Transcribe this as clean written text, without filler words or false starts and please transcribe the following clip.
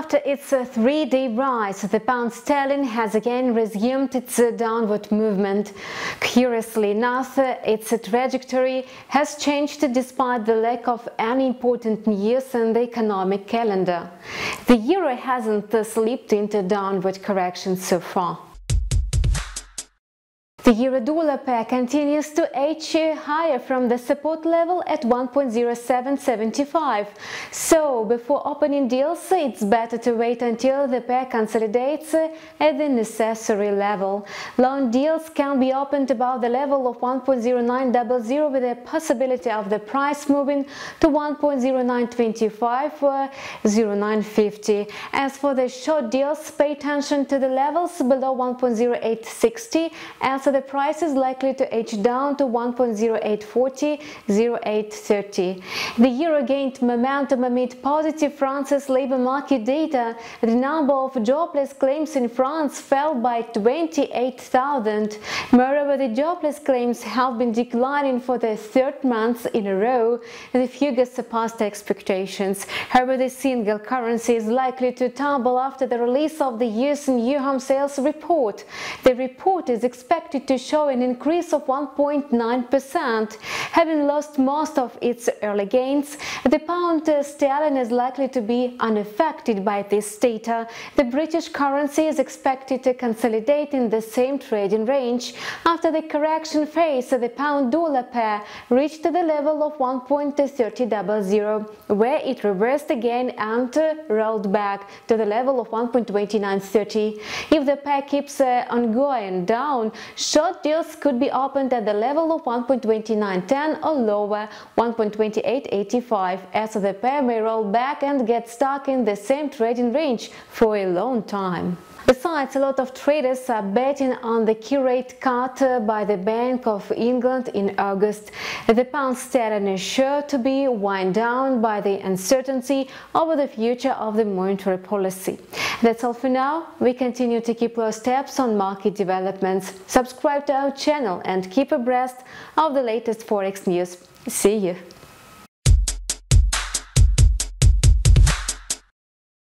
After its three-day rise, the pound sterling has again resumed its downward movement. Curiously enough, its trajectory has changed despite the lack of any important news in the economic calendar. The euro hasn't slipped into downward correction so far. The euro-dollar pair continues to edge higher from the support level at 1.0775, so before opening deals it's better to wait until the pair consolidates at the necessary level. Loan deals can be opened above the level of 1.0900 with a possibility of the price moving to 1.0925 or 0.950. As for the short deals, pay attention to the levels below 1.0860 and so the price is likely to edge down to 1.0840, 0.830. The euro gained momentum amid positive France's labor market data. The number of jobless claims in France fell by 28,000. Moreover, the jobless claims have been declining for the third month in a row. The figure surpassed expectations. However, the single currency is likely to tumble after the release of the year's new home sales report. The report is expected to show an increase of 1.9%. Having lost most of its early gains, the pound sterling is likely to be unaffected by this data. The British currency is expected to consolidate in the same trading range. After the correction phase, the pound-dollar pair reached the level of 1.3000, where it reversed again and rolled back to the level of 1.2930. If the pair keeps on going down, short deals could be opened at the level of 1.2910 or lower, 1.2885, as the pair may roll back and get stuck in the same trading range for a long time. Besides, a lot of traders are betting on the key rate cut by the Bank of England in August. The pound sterling is sure to be wound down by the uncertainty over the future of the monetary policy. That's all for now. We continue to keep close tabs on market developments. Subscribe to our channel and keep abreast of the latest Forex news. See you!